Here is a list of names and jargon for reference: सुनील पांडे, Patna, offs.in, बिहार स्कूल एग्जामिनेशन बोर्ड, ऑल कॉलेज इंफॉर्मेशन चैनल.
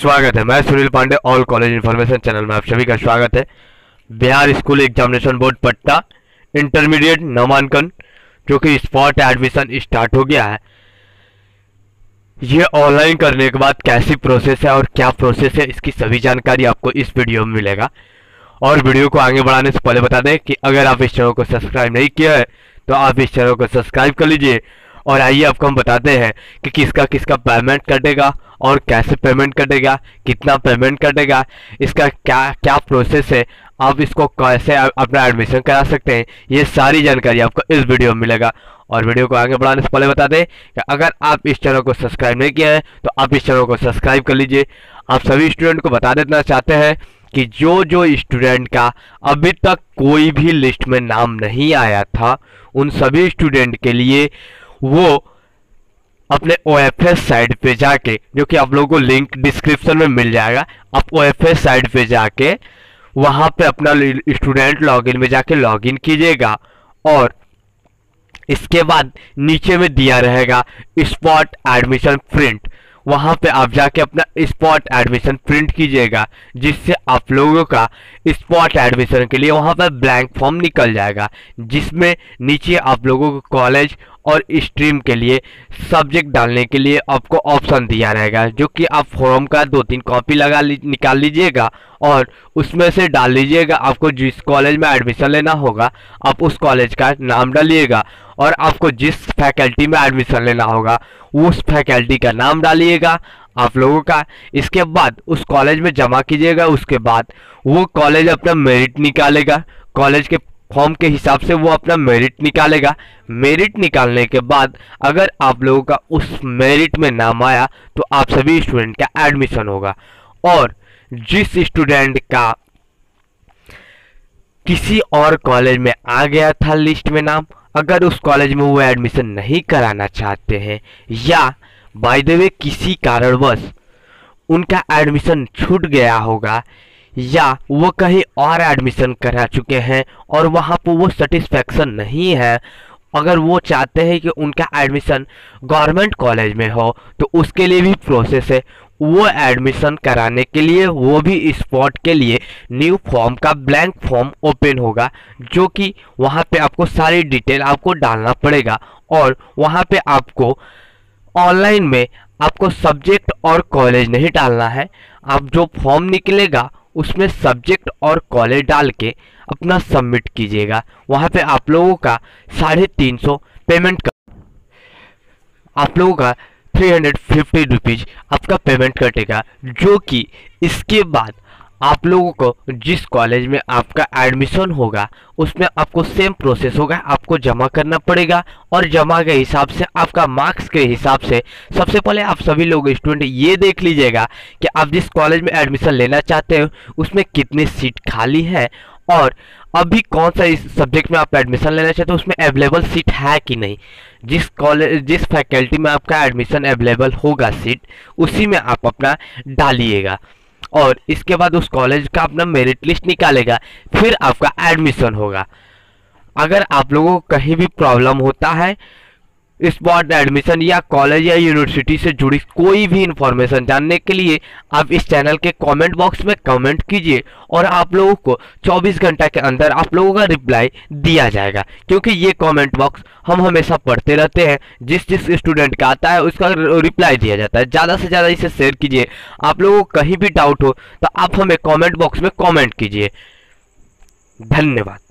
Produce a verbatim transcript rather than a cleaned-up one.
स्वागत है। मैं सुनील पांडे, ऑल कॉलेज इंफॉर्मेशन चैनल में आप सभी का स्वागत है। बिहार स्कूल एग्जामिनेशन बोर्ड Patna intermediate नामांकन जो कि स्पॉट एडमिशन स्टार्ट हो गया है, ये ऑनलाइन करने के बाद कैसी प्रोसेस है और क्या प्रोसेस है, इसकी सभी जानकारी आपको इस वीडियो में मिलेगा। और वीडियो को आगे बढ़ाने से पहले बता दें कि अगर आप इस चैनल को सब्सक्राइब नहीं किया है तो आप इस चैनल को सब्सक्राइब कर लीजिए। और आइए आपको हम बताते हैं कि किसका किसका पेमेंट कटेगा और कैसे पेमेंट कटेगा, कितना पेमेंट कटेगा, इसका क्या क्या प्रोसेस है, आप इसको कैसे अपना एडमिशन करा सकते हैं, ये सारी जानकारी आपको इस वीडियो में मिलेगा। और वीडियो को आगे बढ़ाने से पहले बता दें कि अगर आप इस चैनल को सब्सक्राइब नहीं किया है तो आप इस चैनल को सब्सक्राइब कर लीजिए। आप सभी स्टूडेंट को बता देना चाहते हैं कि जो जो स्टूडेंट का अभी तक कोई भी लिस्ट में नाम नहीं आया था, उन सभी स्टूडेंट के लिए वो अपने ओ एफ एस साइट पे जाके, जो कि आप लोगों को लिंक डिस्क्रिप्शन में मिल जाएगा, आप ओ एफ एस साइट पे जाके वहाँ पे अपना स्टूडेंट लॉगिन में जाके लॉगिन कीजिएगा। और इसके बाद नीचे में दिया रहेगा स्पॉट एडमिशन प्रिंट, वहाँ पे आप जाके अपना स्पॉट एडमिशन प्रिंट कीजिएगा, जिससे आप लोगों का स्पॉट एडमिशन के लिए वहाँ पर ब्लैंक फॉर्म निकल जाएगा, जिसमें नीचे आप लोगों को कॉलेज और स्ट्रीम के लिए सब्जेक्ट डालने के लिए आपको ऑप्शन दिया रहेगा, जो कि आप फॉर्म का दो तीन कॉपी लगा ली, निकाल लीजिएगा और उसमें से डाल लीजिएगा। आपको जिस कॉलेज में एडमिशन लेना होगा आप उस कॉलेज का नाम डालिएगा, और आपको जिस फैकल्टी में एडमिशन लेना होगा उस फैकल्टी का नाम डालिएगा आप लोगों का। इसके बाद उस कॉलेज में जमा कीजिएगा, उसके बाद वो कॉलेज अपना मेरिट निकालेगा, कॉलेज के फॉर्म के हिसाब से वो अपना मेरिट निकालेगा। मेरिट निकालने के बाद अगर आप लोगों का उस मेरिट में नाम आया तो आप सभी स्टूडेंट का एडमिशन होगा। और जिस स्टूडेंट का किसी और कॉलेज में आ गया था लिस्ट में नाम, अगर उस कॉलेज में वो एडमिशन नहीं कराना चाहते हैं या बाय द वे किसी कारणवश उनका एडमिशन छूट गया होगा या वो कहीं और एडमिशन करा चुके हैं और वहाँ पर वो सेटिस्फैक्शन नहीं है, अगर वो चाहते हैं कि उनका एडमिशन गवर्नमेंट कॉलेज में हो तो उसके लिए भी प्रोसेस है। वो एडमिशन कराने के लिए वो भी स्पॉट के लिए न्यू फॉर्म का ब्लैंक फॉर्म ओपन होगा, जो कि वहाँ पे आपको सारी डिटेल आपको डालना पड़ेगा। और वहाँ पे आपको ऑनलाइन में आपको सब्जेक्ट और कॉलेज नहीं डालना है, आप जो फॉर्म निकलेगा उसमें सब्जेक्ट और कॉलेज डाल के अपना सबमिट कीजिएगा। वहाँ पे आप लोगों का साढ़े तीन सौ पेमेंट कर, आप लोगों का थ्री हंड्रेड फिफ्टी रुपीज़ आपका पेमेंट कटेगा, जो कि इसके बाद आप लोगों को जिस कॉलेज में आपका एडमिशन होगा उसमें आपको सेम प्रोसेस होगा, आपको जमा करना पड़ेगा। और जमा के हिसाब से आपका मार्क्स के हिसाब से सबसे पहले आप सभी लोग स्टूडेंट ये देख लीजिएगा कि आप जिस कॉलेज में एडमिशन लेना चाहते हो उसमें कितनी सीट खाली है और अभी कौन सा इस सब्जेक्ट में आप एडमिशन लेना चाहते हो उसमें अवेलेबल सीट है कि नहीं। जिस कॉलेज जिस फैकल्टी में आपका एडमिशन अवेलेबल होगा सीट, उसी में आप अपना डालिएगा। और इसके बाद उस कॉलेज का अपना मेरिट लिस्ट निकालेगा, फिर आपका एडमिशन होगा। अगर आप लोगों को कहीं भी प्रॉब्लम होता है स्पॉट एडमिशन या कॉलेज या यूनिवर्सिटी से जुड़ी कोई भी इन्फॉर्मेशन जानने के लिए आप इस चैनल के कमेंट बॉक्स में कमेंट कीजिए, और आप लोगों को चौबीस घंटा के अंदर आप लोगों का रिप्लाई दिया जाएगा, क्योंकि ये कमेंट बॉक्स हम हमेशा पढ़ते रहते हैं। जिस जिस स्टूडेंट का आता है उसका रिप्लाई दिया जाता है। ज़्यादा से ज़्यादा इसे शेयर कीजिए। आप लोगों को कहीं भी डाउट हो तो आप हमें कॉमेंट बॉक्स में कॉमेंट कीजिए। धन्यवाद।